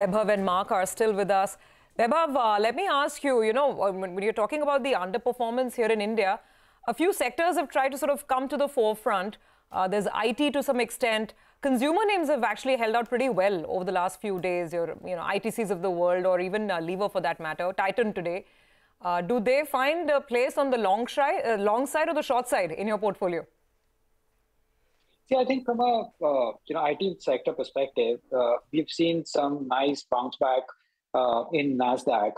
Bebhav and Mark are still with us. Bebhav, let me ask you, when you're talking about the underperformance here in India, a few sectors have tried to sort of come to the forefront. There's IT to some extent. Consumer names have actually held out pretty well over the last few days. Your, ITCs of the world or even Lever for that matter, Titan today. Do they find a place on the long side or the short side in your portfolio? Yeah, I think from a IT sector perspective, we've seen some nice bounce back in NASDAQ,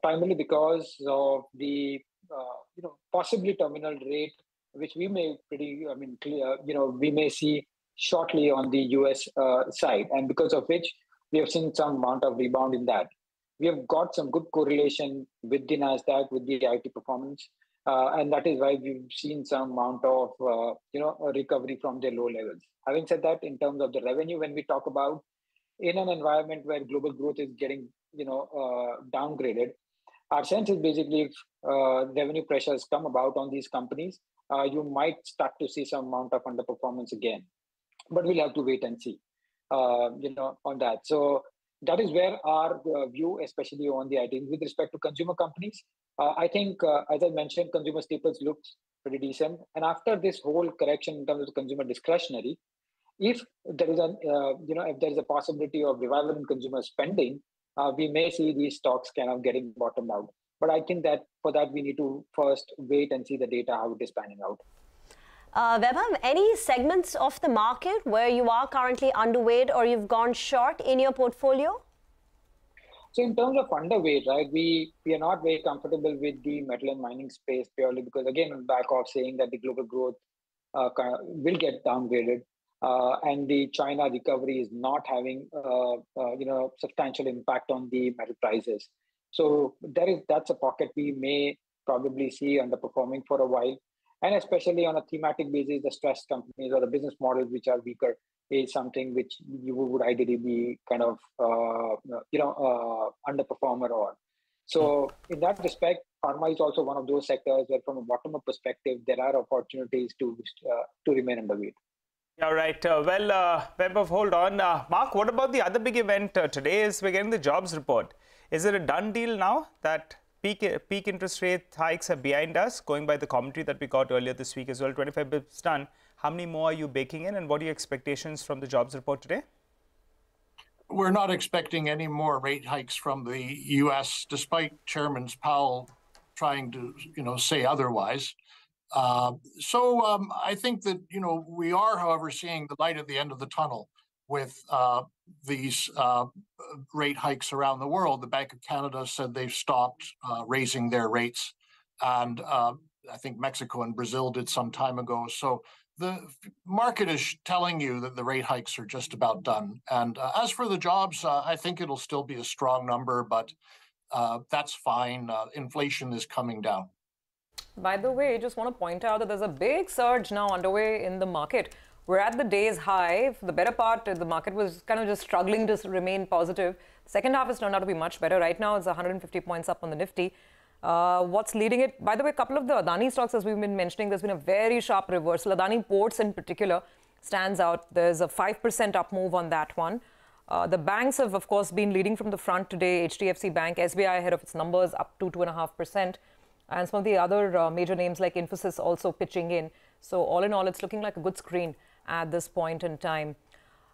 primarily because of the possibly terminal rate, which we may we may see shortly on the US side, and because of which we have seen some amount of rebound in that. We have got some good correlation with the NASDAQ with the IT performance. And that is why we've seen some amount of, recovery from their low levels. Having said that, in terms of the revenue, when we talk about in an environment where global growth is getting, downgraded, our sense is basically if revenue pressures come about on these companies, you might start to see some amount of underperformance again. But we'll have to wait and see, on that. So that is where our view, especially on the IT, with respect to consumer companies. I think, as I mentioned, consumer staples looked pretty decent. And after this whole correction in terms of consumer discretionary, if there is a if there is a possibility of revival in consumer spending, we may see these stocks kind of getting bottomed out. But I think that for that we need to first wait and see the data how it is panning out. Vibhav, any segments of the market where you are currently underweight or you've gone short in your portfolio? So in terms of underweight, right, we are not very comfortable with the metal and mining space purely because, again, back off saying that the global growth will get downgraded and the China recovery is not having, substantial impact on the metal prices. So that's a pocket we may probably see underperforming for a while. And especially on a thematic basis, the stressed companies or the business models which are weaker is something which you would ideally be kind of, underperformer on. So in that respect, pharma is also one of those sectors where from a bottom-up perspective, there are opportunities to remain underweight. All right. Well, Bebhav, hold on. Mark, what about the other big event today is we're getting the jobs report. Is it a done deal now that peak interest rate hikes are behind us, going by the commentary that we got earlier this week as well, 25 bps done? How many more are you baking in, and what are your expectations from the jobs report today? We're not expecting any more rate hikes from the U.S., despite Chairman Powell trying to, say otherwise. So I think that, we are, however, seeing the light at the end of the tunnel with these rate hikes around the world. The Bank of Canada said they've stopped raising their rates, and I think Mexico and Brazil did some time ago. So the market is telling you that the rate hikes are just about done. And as for the jobs, I think it'll still be a strong number, but that's fine. Inflation is coming down. By the way, I just want to point out that there's a big surge now underway in the market. We're at the day's high. For the better part, the market was kind of just struggling to remain positive. Second half has turned out to be much better. Right now, it's 150 points up on the Nifty. What's leading it? By the way, a couple of the Adani stocks, as we've been mentioning, there's been a very sharp reversal. Adani Ports in particular stands out. There's a 5% up move on that one. The banks have, of course, been leading from the front today. HDFC Bank, SBI ahead of its numbers, up 2.5%. And some of the other major names like Infosys also pitching in. So all in all, it's looking like a good screen at this point in time.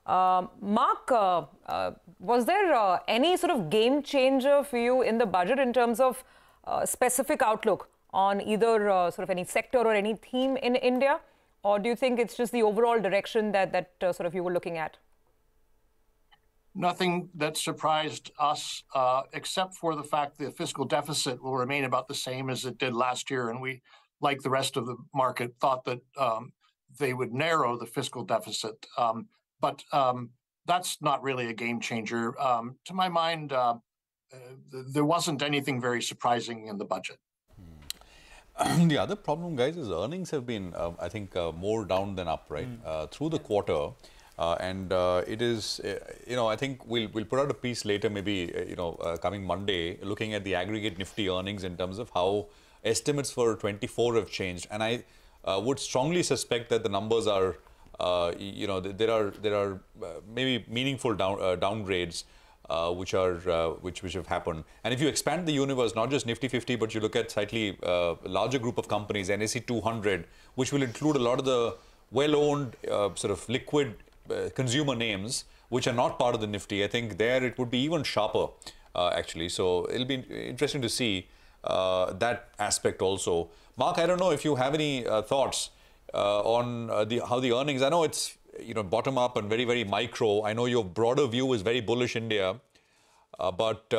Mark, was there any sort of game changer for you in the budget in terms of specific outlook on either sort of any sector or any theme in India, or do you think it's just the overall direction that sort of you were looking at? Nothing that surprised us, except for the fact the fiscal deficit will remain about the same as it did last year, and we, like the rest of the market, thought that they would narrow the fiscal deficit, but that's not really a game changer. To my mind, there wasn't anything very surprising in the budget. The other problem, guys, is earnings have been, I think, more down than up, right? Through the quarter. And it is, I think we'll put out a piece later, maybe, coming Monday, looking at the aggregate Nifty earnings in terms of how estimates for 24 have changed. And I would strongly suspect that the numbers are, there are maybe meaningful downgrades. which have happened. And if you expand the universe, not just Nifty 50, but you look at slightly larger group of companies, NSE 200, which will include a lot of the well-owned sort of liquid consumer names, which are not part of the Nifty. I think there it would be even sharper, actually. So it'll be interesting to see that aspect also. Mark, I don't know if you have any thoughts on how the earnings. I know it's, you know, bottom up and very, very micro. I know your broader view is very bullish India, but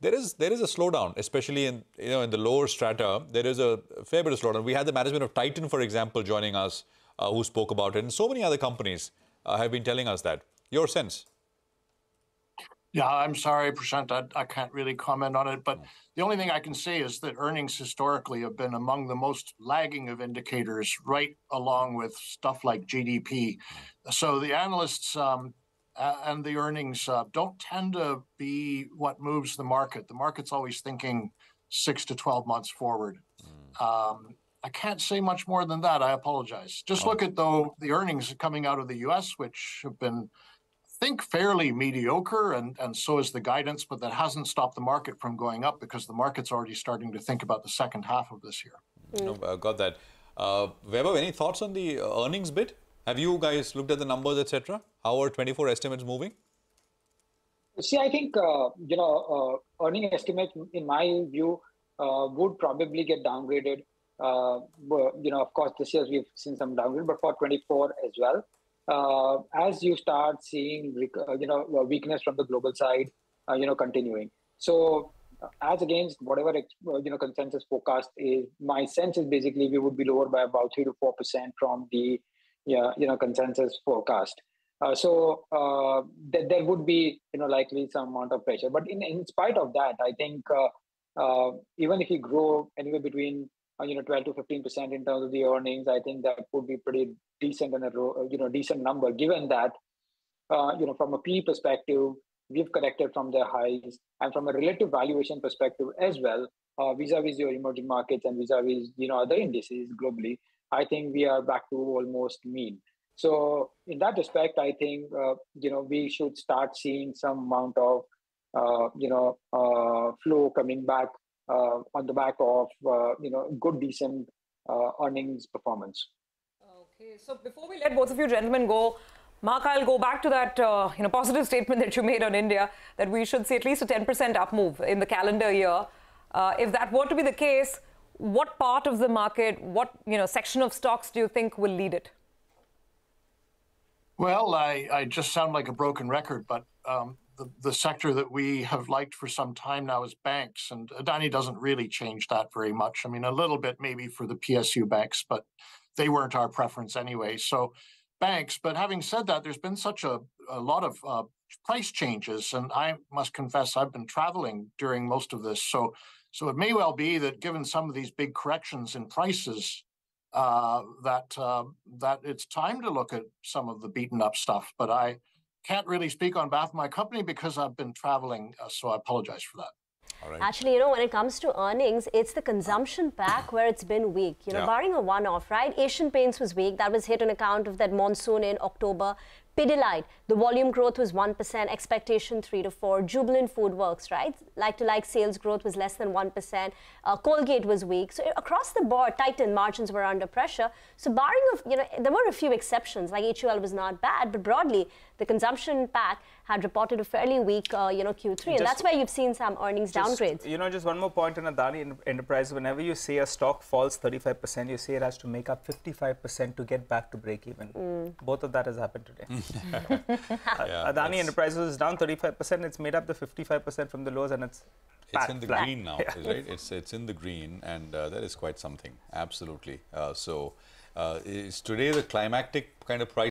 there is a slowdown, especially in, you know, in the lower strata. There is a fair bit of slowdown. We had the management of Titan, for example, joining us, who spoke about it, and so many other companies have been telling us that. Your sense? Yeah, I'm sorry, Prashant, I can't really comment on it, but the only thing I can say is that earnings historically have been among the most lagging of indicators, right along with stuff like GDP. So the analysts and the earnings don't tend to be what moves the market. The market's always thinking 6 to 12 months forward. I can't say much more than that. I apologize. Just look at, though, the earnings coming out of the U.S., which have been, I think, fairly mediocre, and so is the guidance, but that hasn't stopped the market from going up because the market's already starting to think about the second half of this year. No, got that. Vibhav, any thoughts on the earnings bit? Have you guys looked at the numbers, etc.? How are 24 estimates moving? See, I think, you know, earning estimate, in my view, would probably get downgraded. You know, of course, this year we've seen some downgrade, but for 24 as well. As you start seeing, you know, weakness from the global side, you know, continuing. So as against whatever, you know, consensus forecast is, my sense is basically we would be lower by about 3 to 4% from the, you know, consensus forecast. So there would be, you know, likely some amount of pressure. But in spite of that, I think even if you grow anywhere between, you know, 12 to 15% in terms of the earnings, I think that would be pretty decent and a decent number, given that, you know, from a PE perspective, we've corrected from their highs, and from a relative valuation perspective as well, vis-a-vis your emerging markets and vis-a-vis, you know, other indices globally, I think we are back to almost mean. So in that respect, I think, you know, we should start seeing some amount of, you know, flow coming back on the back of, you know, good, decent earnings performance. Okay, so before we let both of you gentlemen go, Mark, I'll go back to that, you know, positive statement that you made on India, that we should see at least a 10% up move in the calendar year. If that were to be the case, what part of the market, what, you know, section of stocks do you think will lead it? Well, I just sound like a broken record, but the sector that we have liked for some time now is banks, and Adani doesn't really change that very much. I mean, a little bit maybe for the PSU banks, but they weren't our preference anyway. So banks, but having said that, there's been such a lot of price changes, and I must confess I've been traveling during most of this. So it may well be that given some of these big corrections in prices, that it's time to look at some of the beaten up stuff. But I can't really speak on behalf of my company because I've been traveling, so I apologize for that. All right. Actually, you know, when it comes to earnings, it's the consumption pack where it's been weak, you know, barring a one-off, right? Asian Paints was weak. That was hit on account of that monsoon in October. Pidilite, the volume growth was 1%, expectation 3 to 4. Jubilant Foodworks, right? Like-to-like sales growth was less than 1%. Colgate was weak. So across the board, Titan margins were under pressure. So barring of, you know, there were a few exceptions, like HUL was not bad, but broadly, the consumption pack had reported a fairly weak, you know, Q3, and that's where you've seen some earnings downgrades. You know, just one more point on Adani Enterprise. Whenever you say a stock falls 35%, you say it has to make up 55% to get back to break even. Both of that has happened today. Adani Enterprises is down 35%. It's made up the 55% from the lows, and it's in the green now, right? It's in the green, and that is quite something. Absolutely. So is today the climactic kind of price?